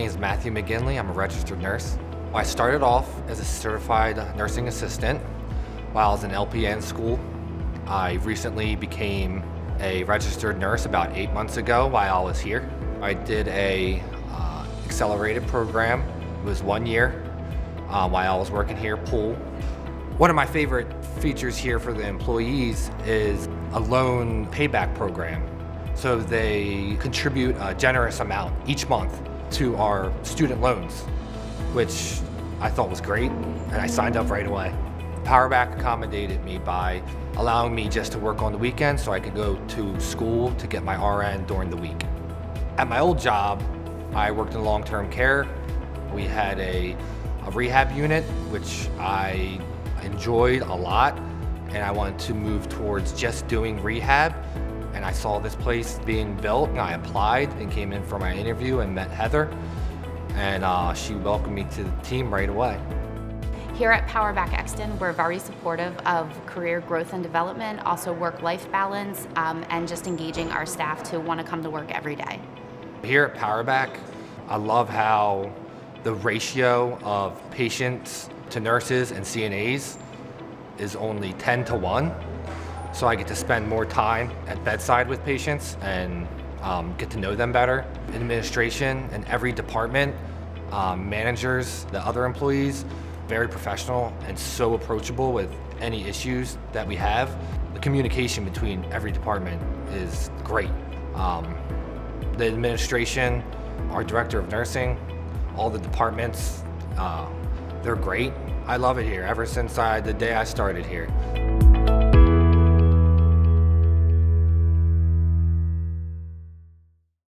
name is Matthew McGinley. I'm a registered nurse. I started off as a certified nursing assistant while I was in LPN school. I recently became a registered nurse about 8 months ago while I was here. I did a accelerated program. It was 1 year while I was working here, pool. One of my favorite features here for the employees is a loan payback program. So they contribute a generous amount each month to our student loans, which I thought was great, and I signed up right away. Powerback accommodated me by allowing me just to work on the weekends so I could go to school to get my RN during the week. At my old job, I worked in long-term care. We had a rehab unit, which I enjoyed a lot, and I wanted to move towards just doing rehab. And I saw this place being built, and I applied and came in for my interview and met Heather. And she welcomed me to the team right away. Here at Powerback Exton, we're very supportive of career growth and development, also work-life balance, and just engaging our staff to want to come to work every day. Here at Powerback, I love how the ratio of patients to nurses and CNAs is only 10-to-1. So I get to spend more time at bedside with patients and get to know them better. Administration in every department, managers, the other employees, very professional and so approachable with any issues that we have. The communication between every department is great. The administration, our director of nursing, all the departments, they're great. I love it here ever since the day I started here.